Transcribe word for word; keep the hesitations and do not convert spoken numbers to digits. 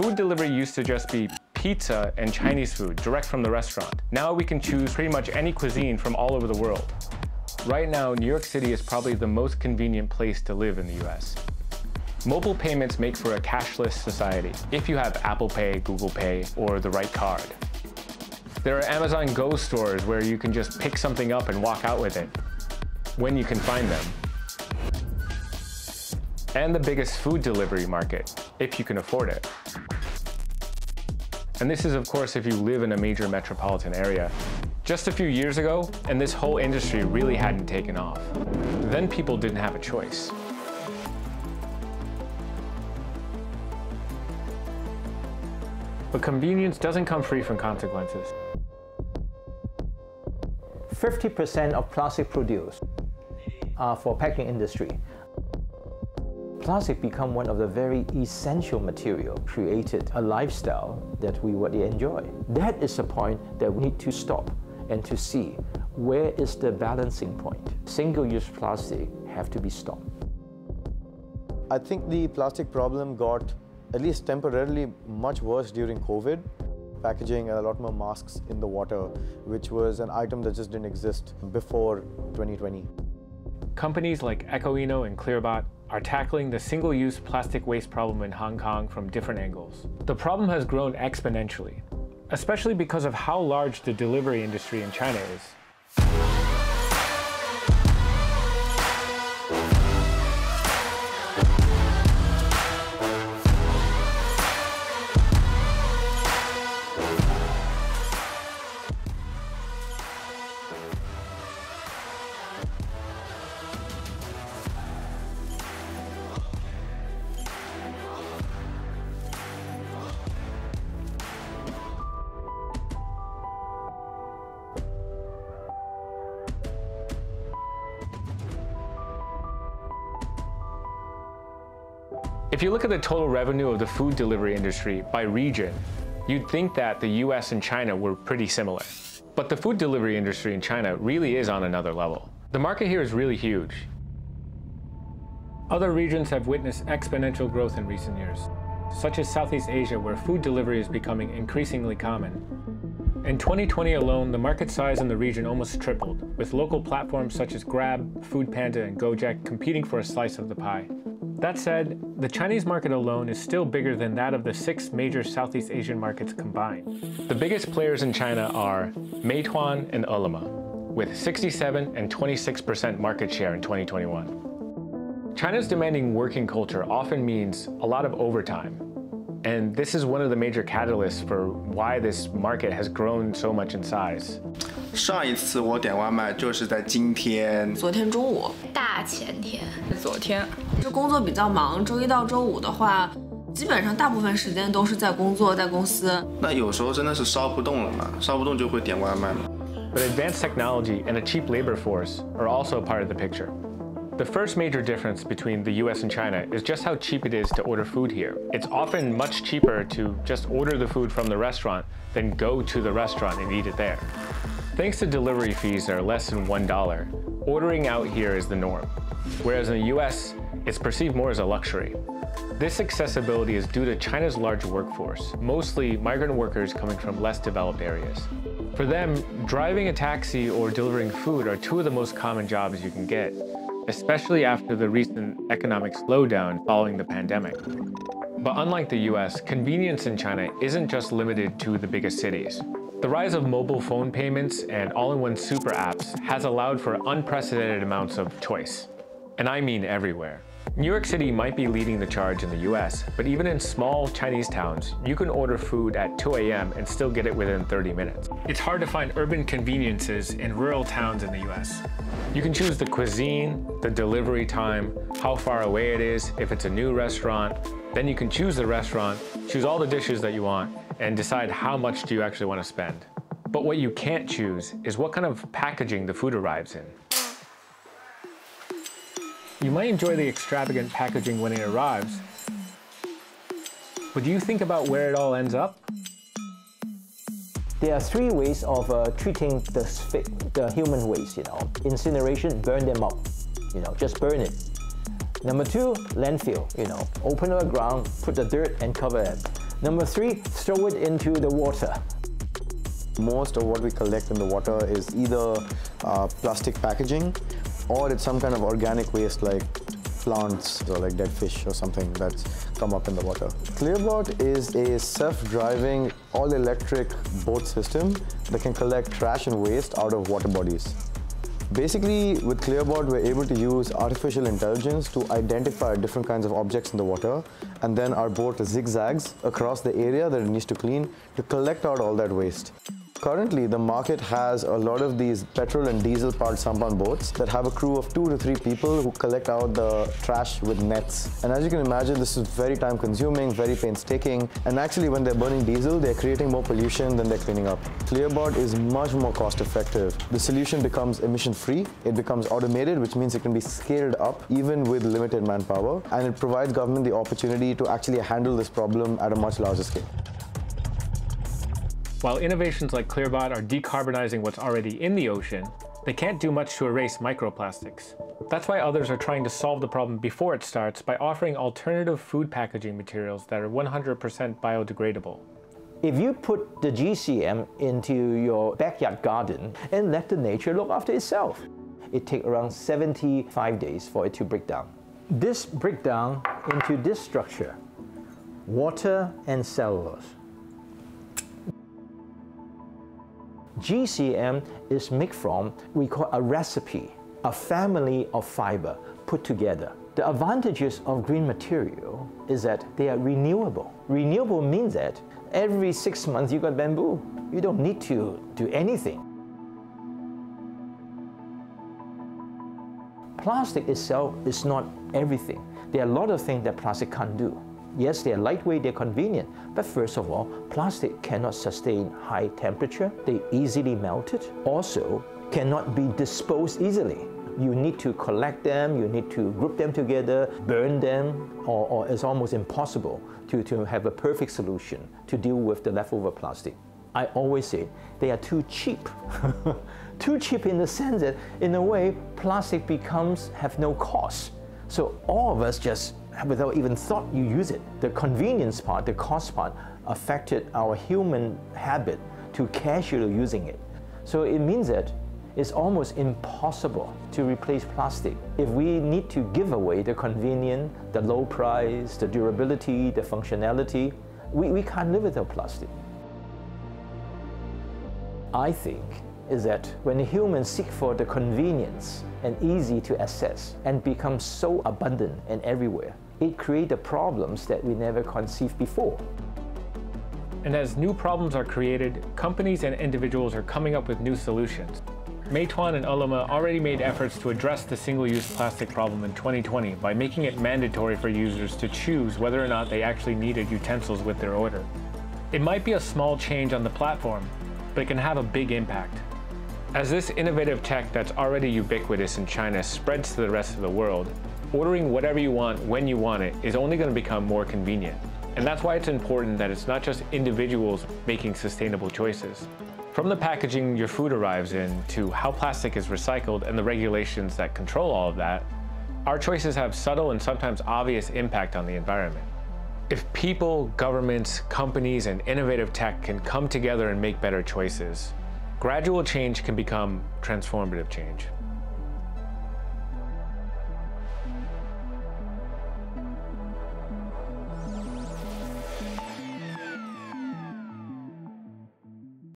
Food delivery used to just be pizza and Chinese food direct from the restaurant. Now we can choose pretty much any cuisine from all over the world. Right now, New York City is probably the most convenient place to live in the U S. Mobile payments make for a cashless society if you have Apple Pay, Google Pay, or the right card. There are Amazon Go stores where you can just pick something up and walk out with it, when you can find them. And the biggest food delivery market, if you can afford it. And this is, of course, if you live in a major metropolitan area. Just a few years ago, and this whole industry really hadn't taken off. Then people didn't have a choice. But convenience doesn't come free from consequences. fifty percent of plastic produce are for packaging industry. Plastic become one of the very essential material, created a lifestyle that we would enjoy. That is the point that we need to stop and to see where is the balancing point. Single-use plastic have to be stopped. I think the plastic problem got, at least temporarily, much worse during COVID. Packaging and a lot more masks in the water, which was an item that just didn't exist before twenty twenty. Companies like EcoInno and ClearBot are tackling the single-use plastic waste problem in Hong Kong from different angles. The problem has grown exponentially, especially because of how large the delivery industry in China is. If you look at the total revenue of the food delivery industry by region, you'd think that the U S and China were pretty similar. But the food delivery industry in China really is on another level. The market here is really huge. Other regions have witnessed exponential growth in recent years, such as Southeast Asia, where food delivery is becoming increasingly common. In twenty twenty alone, the market size in the region almost tripled, with local platforms such as Grab, Food Panda, and Gojek competing for a slice of the pie. That said, the Chinese market alone is still bigger than that of the six major Southeast Asian markets combined. The biggest players in China are Meituan and Ele.me, with sixty-seven and twenty-six percent market share in twenty twenty-one. China's demanding working culture often means a lot of overtime, and this is one of the major catalysts for why this market has grown so much in size. 上一次我点外卖就是在今天，昨天中午，大前天，昨天。这工作比较忙，周一到周五的话，基本上大部分时间都是在工作，在公司。那有时候真的是烧不动了嘛，烧不动就会点外卖嘛。But advanced technology and a cheap labor force are also part of the picture. The first major difference between the U S and China is just how cheap it is to order food here. It's often much cheaper to just order the food from the restaurant than go to the restaurant and eat it there. Thanks to delivery fees that are less than one dollar, ordering out here is the norm, whereas in the U S, it's perceived more as a luxury. This accessibility is due to China's large workforce, mostly migrant workers coming from less developed areas. For them, driving a taxi or delivering food are two of the most common jobs you can get, especially after the recent economic slowdown following the pandemic. But unlike the U S, convenience in China isn't just limited to the biggest cities. The rise of mobile phone payments and all-in-one super apps has allowed for unprecedented amounts of choice. And I mean everywhere. New York City might be leading the charge in the U S, but even in small Chinese towns, you can order food at two A M and still get it within thirty minutes. It's hard to find urban conveniences in rural towns in the U S. You can choose the cuisine, the delivery time, how far away it is, if it's a new restaurant. Then you can choose the restaurant, choose all the dishes that you want, and decide how much do you actually want to spend. But what you can't choose is what kind of packaging the food arrives in. You might enjoy the extravagant packaging when it arrives, but do you think about where it all ends up? There are three ways of uh, treating the, the human waste, you know. Incineration, burn them up, you know, just burn it. Number two, landfill, you know, open up the ground, put the dirt and cover it. Number three, throw it into the water. Most of what we collect in the water is either uh, plastic packaging, or it's some kind of organic waste like plants or like dead fish or something that's come up in the water. ClearBot is a self-driving, all-electric boat system that can collect trash and waste out of water bodies. Basically, with ClearBot, we're able to use artificial intelligence to identify different kinds of objects in the water, and then our boat zigzags across the area that it needs to clean to collect out all that waste. Currently, the market has a lot of these petrol and diesel powered sampan boats that have a crew of two to three people who collect out the trash with nets. And as you can imagine, this is very time consuming, very painstaking. And actually, when they're burning diesel, they're creating more pollution than they're cleaning up. ClearBot is much more cost effective. The solution becomes emission free. It becomes automated, which means it can be scaled up even with limited manpower. And it provides government the opportunity to actually handle this problem at a much larger scale. While innovations like ClearBot are decarbonizing what's already in the ocean, they can't do much to erase microplastics. That's why others are trying to solve the problem before it starts by offering alternative food packaging materials that are one hundred percent biodegradable. If you put the G C M into your backyard garden and let the nature look after itself, it takes around seventy-five days for it to break down. This breakdown into this structure, water and cellulose. G C M is made from, we call a recipe, a family of fiber put together. The advantages of green material is that they are renewable. Renewable means that every six months you got bamboo. You don't need to do anything. Plastic itself is not everything. There are a lot of things that plastic can't do. Yes, they're lightweight, they're convenient, but first of all, plastic cannot sustain high temperature. They easily melt it. Also, cannot be disposed easily. You need to collect them, you need to group them together, burn them, or, or it's almost impossible to, to have a perfect solution to deal with the leftover plastic. I always say they are too cheap. Too cheap in the sense that, in a way, plastic becomes have no cost. So all of us just without even thought you use it. The convenience part, the cost part, affected our human habit to casually using it. So it means that it's almost impossible to replace plastic. If we need to give away the convenience, the low price, the durability, the functionality, we, we can't live without plastic. I think is that when humans seek for the convenience and easy to access and become so abundant and everywhere, it creates the problems that we never conceived before. And as new problems are created, companies and individuals are coming up with new solutions. Meituan and Ele dot me already made efforts to address the single-use plastic problem in twenty twenty by making it mandatory for users to choose whether or not they actually needed utensils with their order. It might be a small change on the platform, but it can have a big impact. As this innovative tech that's already ubiquitous in China spreads to the rest of the world, ordering whatever you want when you want it is only going to become more convenient. And that's why it's important that it's not just individuals making sustainable choices. From the packaging your food arrives in to how plastic is recycled and the regulations that control all of that, our choices have subtle and sometimes obvious impact on the environment. If people, governments, companies, and innovative tech can come together and make better choices, gradual change can become transformative change.